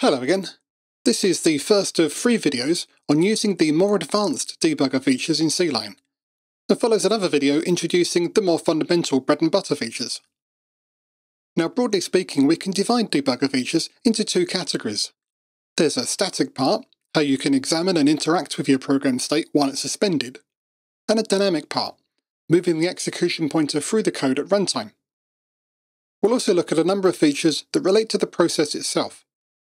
Hello again. This is the first of three videos on using the more advanced debugger features in CLion, and follows another video introducing the more fundamental bread and butter features. Now, broadly speaking, we can divide debugger features into two categories. There's a static part, how you can examine and interact with your program state while it's suspended, and a dynamic part, moving the execution pointer through the code at runtime. We'll also look at a number of features that relate to the process itself,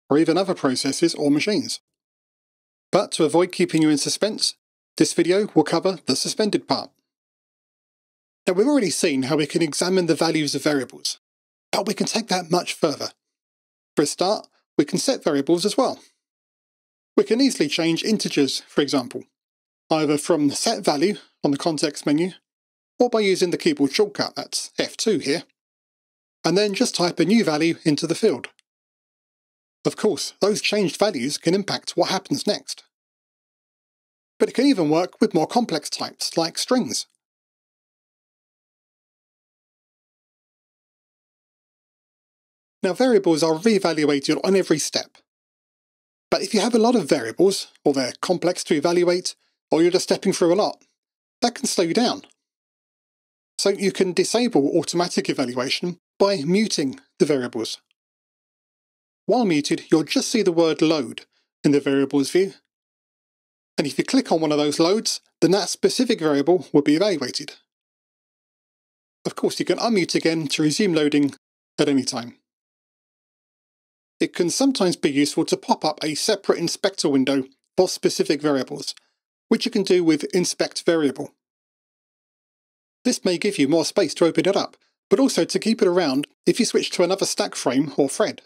or even other processes or machines. But to avoid keeping you in suspense, this video will cover the suspended part. Now, we've already seen how we can examine the values of variables, but we can take that much further. For a start, we can set variables as well. We can easily change integers, for example, either from the set value on the context menu, or by using the keyboard shortcut, that's F2 here, and then just type a new value into the field. Of course, those changed values can impact what happens next. But it can even work with more complex types, like strings. Now, variables are re-evaluated on every step. But if you have a lot of variables, or they're complex to evaluate, or you're just stepping through a lot, that can slow you down. So you can disable automatic evaluation by muting the variables. While muted, you'll just see the word load in the variables view. And if you click on one of those loads, then that specific variable will be evaluated. Of course, you can unmute again to resume loading at any time. It can sometimes be useful to pop up a separate inspector window for specific variables, which you can do with inspect variable. This may give you more space to open it up, but also to keep it around if you switch to another stack frame or thread.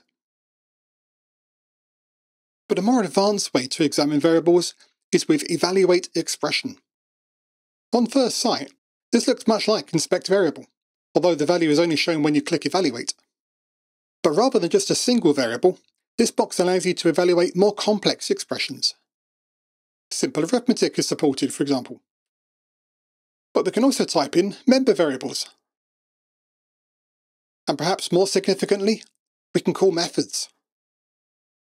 But a more advanced way to examine variables is with evaluate expression. On first sight, this looks much like inspect variable, although the value is only shown when you click evaluate. But rather than just a single variable, this box allows you to evaluate more complex expressions. Simple arithmetic is supported, for example. But we can also type in member variables. And perhaps more significantly, we can call methods,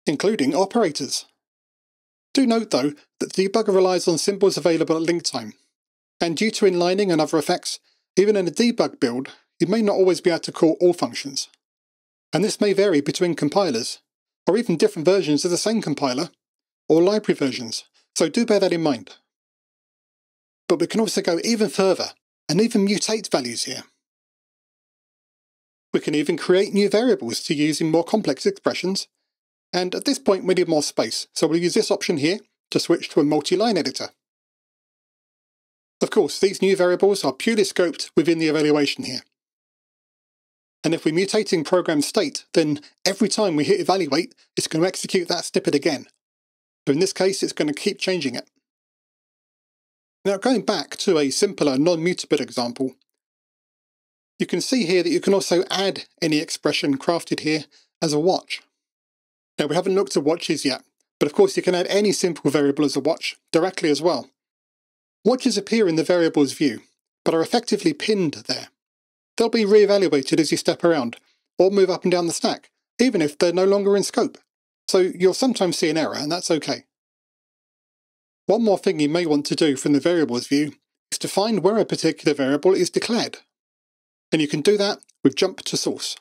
including operators. Do note, though, that the debugger relies on symbols available at link time, and due to inlining and other effects, even in a debug build, you may not always be able to call all functions. And this may vary between compilers, or even different versions of the same compiler, or library versions, so do bear that in mind. But we can also go even further, and even mutate values here. We can even create new variables to use in more complex expressions, and at this point we need more space, so we'll use this option here to switch to a multi-line editor. Of course, these new variables are purely scoped within the evaluation here. And if we're mutating program state, then every time we hit evaluate, it's going to execute that snippet again. So in this case, it's going to keep changing it. Now, going back to a simpler non-mutable example, you can see here that you can also add any expression crafted here as a watch. Now, we haven't looked at watches yet, but of course you can add any simple variable as a watch directly as well. Watches appear in the variables view, but are effectively pinned there. They'll be re-evaluated as you step around, or move up and down the stack, even if they're no longer in scope. So you'll sometimes see an error, and that's okay. One more thing you may want to do from the variables view is to find where a particular variable is declared. And you can do that with jump to source.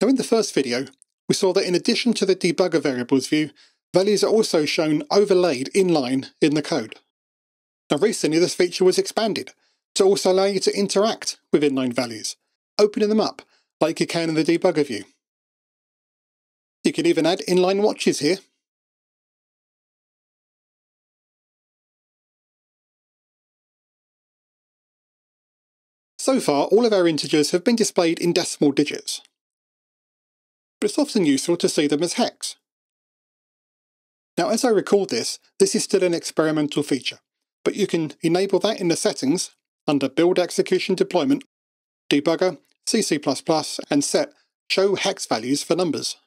Now, in the first video, we saw that in addition to the debugger variables view, values are also shown overlaid inline in the code. Now, recently this feature was expanded to also allow you to interact with inline values, opening them up like you can in the debugger view. You can even add inline watches here. So far, all of our integers have been displayed in decimal digits, but it's often useful to see them as hex. Now, as I record this is still an experimental feature, but you can enable that in the settings under Build Execution Deployment, Debugger, CC++, and set Show Hex Values for Numbers.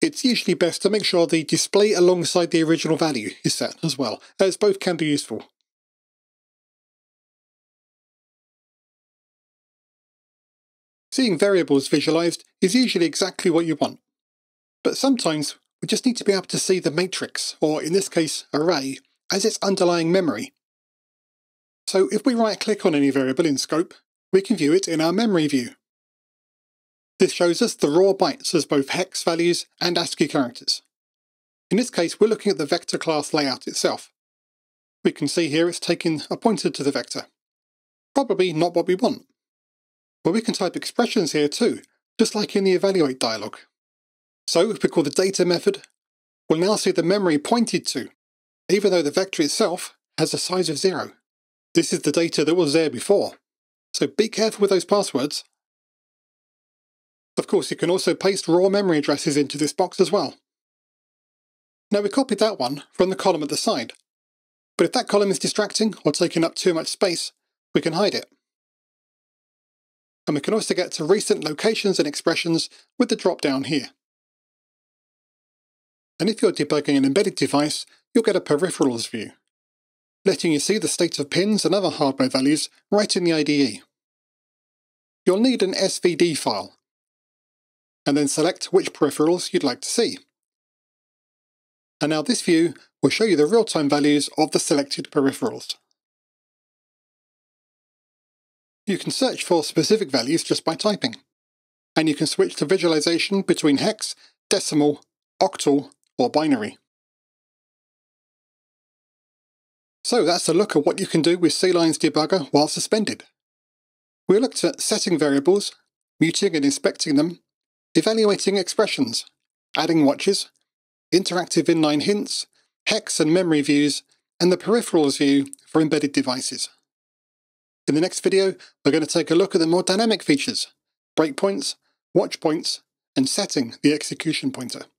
It's usually best to make sure the display alongside the original value is set as well, as both can be useful. Seeing variables visualized is usually exactly what you want, but sometimes we just need to be able to see the matrix, or in this case array, as its underlying memory. So if we right click on any variable in scope, we can view it in our memory view. This shows us the raw bytes as both hex values and ASCII characters. In this case we're looking at the vector class layout itself. We can see here it's taken a pointer to the vector. Probably not what we want. Well, we can type expressions here too, just like in the evaluate dialog. So if we call the data method, we'll now see the memory pointed to, even though the vector itself has a size of 0. This is the data that was there before, so be careful with those passwords. Of course, you can also paste raw memory addresses into this box as well. Now we copied that one from the column at the side, but if that column is distracting or taking up too much space, we can hide it. And we can also get to recent locations and expressions with the drop down here. And if you're debugging an embedded device, you'll get a peripherals view, letting you see the state of pins and other hardware values right in the IDE. You'll need an SVD file, and then select which peripherals you'd like to see. And now this view will show you the real-time values of the selected peripherals. You can search for specific values just by typing, and you can switch to visualization between hex, decimal, octal, or binary. So that's a look at what you can do with CLion's debugger while suspended. We looked at setting variables, muting and inspecting them, evaluating expressions, adding watches, interactive inline hints, hex and memory views, and the peripherals view for embedded devices. In the next video, we're going to take a look at the more dynamic features, breakpoints, watch points, and setting the execution pointer.